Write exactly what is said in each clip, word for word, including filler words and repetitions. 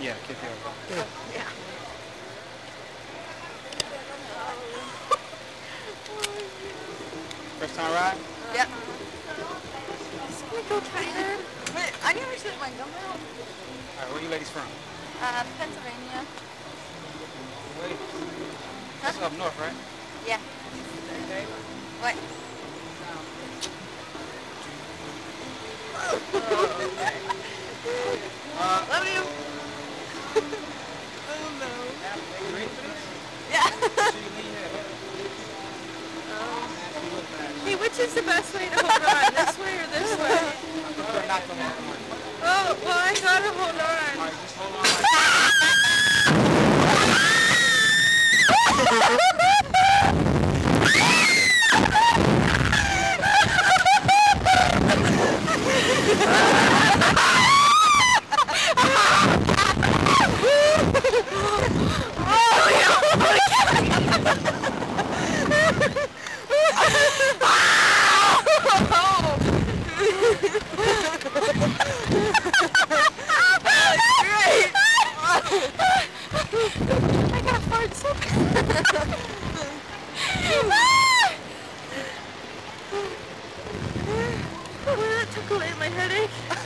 Yeah, keep it over. Yeah. Yeah. First time right? Yep. Squiggle Tyler. Wait, I never said my number. Alright, where are you ladies from? Uh, Pennsylvania. Wait. That's huh? Up north, right? Yeah. Okay. What? Uh, love you. Oh no. Yeah. Hey, which is the best way to hold on? This way or this way? Oh, well I gotta hold on. Alright, just hold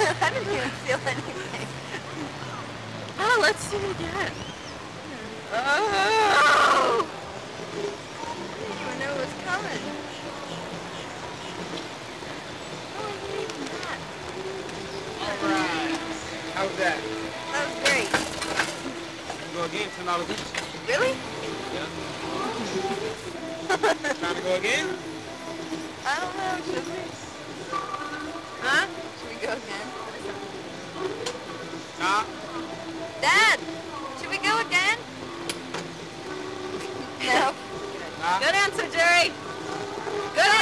I didn't even feel anything. Oh, let's do it again. Oh! I didn't even know it was coming. Oh, I didn't even know that. Alright. How was that? That was great. Go again, ten dollars each. Really? Yeah. Trying to go again? I don't know, should we? Huh? Go again. Nah. Dad, should we go again? No. Nah. Good answer, Jerry. Good answer.